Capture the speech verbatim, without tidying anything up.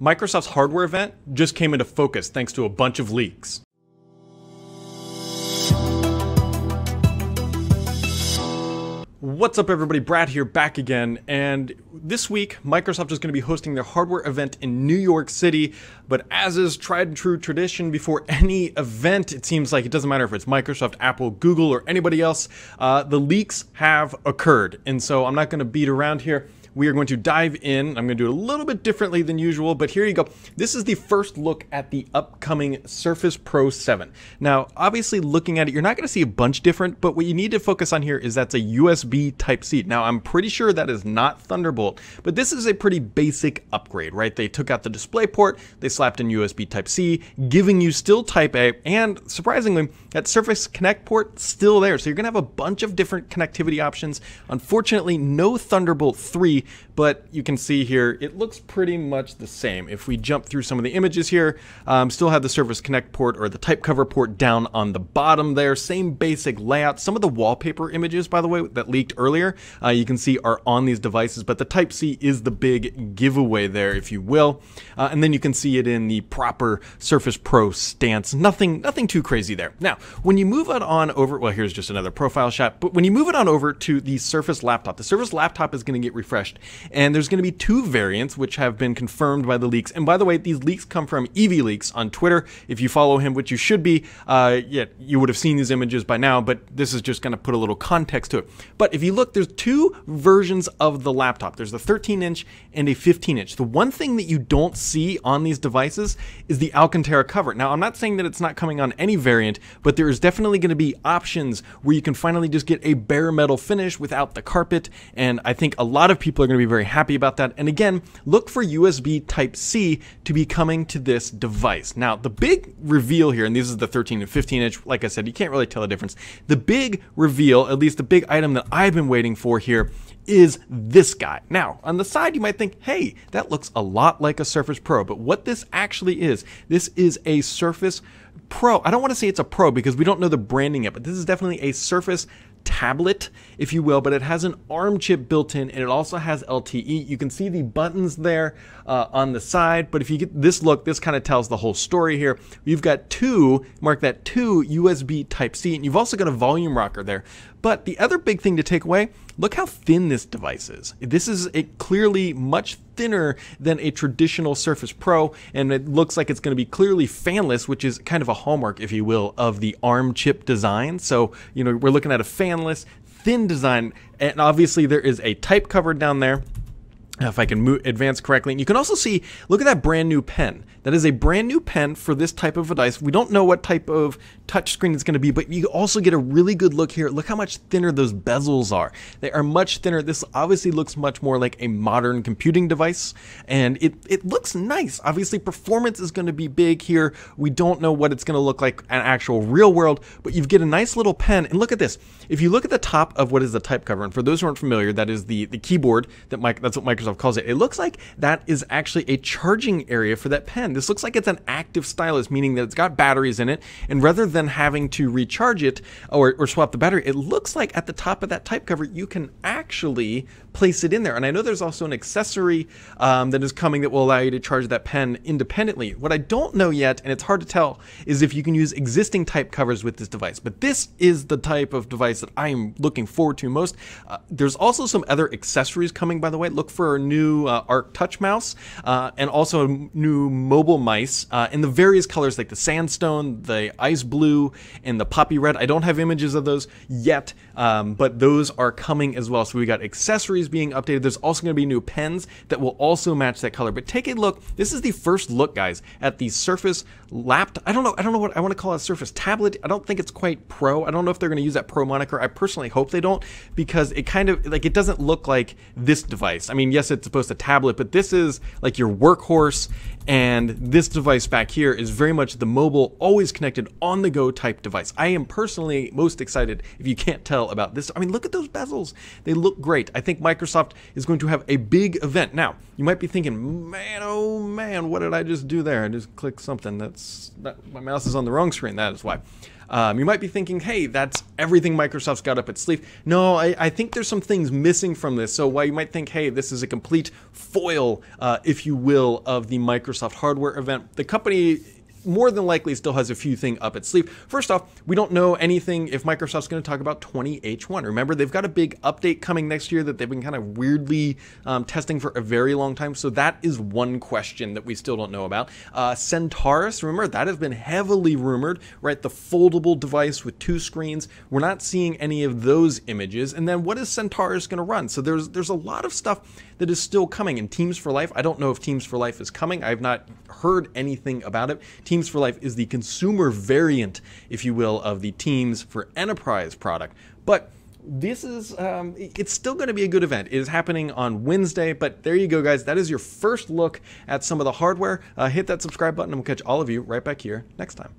Microsoft's hardware event just came into focus thanks to a bunch of leaks. What's up everybody, Brad here back again, and this week Microsoft is going to be hosting their hardware event in New York City, but as is tried and true tradition before any event, it seems like it doesn't matter if it's Microsoft, Apple, Google, or anybody else, uh, the leaks have occurred, and so I'm not going to beat around here. We are going to dive in. I'm going to do it a little bit differently than usual, but here you go. This is the first look at the upcoming Surface Pro seven. Now, obviously looking at it, you're not going to see a bunch different, but what you need to focus on here is that's a U S B Type-C. Now, I'm pretty sure that is not Thunderbolt, but this is a pretty basic upgrade, right? They took out the display port, they slapped in U S B Type-C, giving you still Type-A, and surprisingly, that Surface Connect port still there. So you're going to have a bunch of different connectivity options. Unfortunately, no Thunderbolt three, but you can see here, it looks pretty much the same. If we jump through some of the images here, um, still have the Surface Connect port or the type cover port down on the bottom there, same basic layout. Some of the wallpaper images, by the way, that leaked earlier, uh, you can see are on these devices, but the Type-C is the big giveaway there, if you will. Uh, and then you can see it in the proper Surface Pro stance. Nothing, nothing too crazy there. Now, when you move it on over, well, here's just another profile shot, but when you move it on over to the Surface Laptop, the Surface Laptop is gonna get refreshed. And there's going to be two variants which have been confirmed by the leaks. And by the way, these leaks come from EvieLeaks on Twitter. If you follow him, which you should be, uh, yeah, you would have seen these images by now, but this is just going to put a little context to it. But if you look, there's two versions of the laptop. There's the thirteen inch and a fifteen inch. The one thing that you don't see on these devices is the Alcantara cover. Now, I'm not saying that it's not coming on any variant, but there is definitely going to be options where you can finally just get a bare metal finish without the carpet. And I think a lot of people are going to be very happy about that. And again, look for U S B Type-C to be coming to this device. Now, the big reveal here, and this is the thirteen and fifteen inch, like I said, you can't really tell the difference. The big reveal, at least the big item that I've been waiting for here, is this guy. Now, on the side, you might think, hey, that looks a lot like a Surface Pro, but what this actually is, this is a Surface Pro. I don't want to say it's a Pro because we don't know the branding yet, but this is definitely a Surface tablet, if you will, but it has an ARM chip built in and it also has L T E. You can see the buttons there uh, on the side, but if you get this look, this kind of tells the whole story here. You've got two, mark that, two U S B Type-C, and you've also got a volume rocker there. But the other big thing to take away, look how thin this device is. This is a clearly much thinner than a traditional Surface Pro, and it looks like it's going to be clearly fanless, which is kind of a hallmark, if you will, of the ARM chip design. So, you know, we're looking at a fanless, thin design, and obviously there is a type cover down there. If I can move, advance correctly. And you can also see, look at that brand new pen. That is a brand new pen for this type of a device. We don't know what type of touchscreen it's going to be, but you also get a really good look here. Look how much thinner those bezels are. They are much thinner. This obviously looks much more like a modern computing device, and it, it looks nice. Obviously, performance is going to be big here. We don't know what it's going to look like in actual real world, but you get a nice little pen. And look at this. If you look at the top of what is the type cover, and for those who aren't familiar, that is the, the keyboard. That Mike, that's what Microsoft calls it. It looks like that is actually a charging area for that pen. This looks like it's an active stylus, meaning that it's got batteries in it, and rather than having to recharge it or, or swap the battery, it looks like at the top of that type cover you can actually place it in there. And I know there's also an accessory um, that is coming that will allow you to charge that pen independently. What I don't know yet, and it's hard to tell, is if you can use existing type covers with this device, but this is the type of device that I am looking forward to most. Uh, there's also some other accessories coming, by the way. Look for new uh, Arc Touch mouse uh, and also new mobile mice uh, in the various colors like the sandstone, the ice blue, and the poppy red. I don't have images of those yet, um, but those are coming as well. So we got accessories being updated. There's also going to be new pens that will also match that color. But take a look. This is the first look, guys, at the Surface Laptop. I don't know. I don't know what I want to call it, a Surface tablet. I don't think it's quite Pro. I don't know if they're going to use that Pro moniker. I personally hope they don't, because it kind of like it doesn't look like this device. I mean, yes, it's supposed to tablet, but this is like your workhorse, and this device back here is very much the mobile, always connected, on the go type device. I am personally most excited, if you can't tell, about this. I mean, look at those bezels. They look great. I think Microsoft is going to have a big event. Now, you might be thinking, man, oh man, what did I just do there? I just clicked something. That's that, my mouse is on the wrong screen. That is why. Um, you might be thinking, hey, that's everything Microsoft's got up its sleeve. No, I, I think there's some things missing from this. So while you might think, hey, this is a complete foil, uh, if you will, of the Microsoft hardware event, the company more than likely still has a few things up its sleeve. First off, we don't know anything if Microsoft's going to talk about twenty H one. Remember, they've got a big update coming next year that they've been kind of weirdly um, testing for a very long time. So that is one question that we still don't know about. Uh, Centaurus, remember, that has been heavily rumored, right? The foldable device with two screens. We're not seeing any of those images. And then what is Centaurus going to run? So there's, there's a lot of stuff that is still coming. And Teams for Life, I don't know if Teams for Life is coming. I've not heard anything about it. Teams for Life is the consumer variant, if you will, of the Teams for Enterprise product. But this is, um, it's still going to be a good event. It is happening on Wednesday, but there you go, guys. That is your first look at some of the hardware. Uh, hit that subscribe button, and we'll catch all of you right back here next time.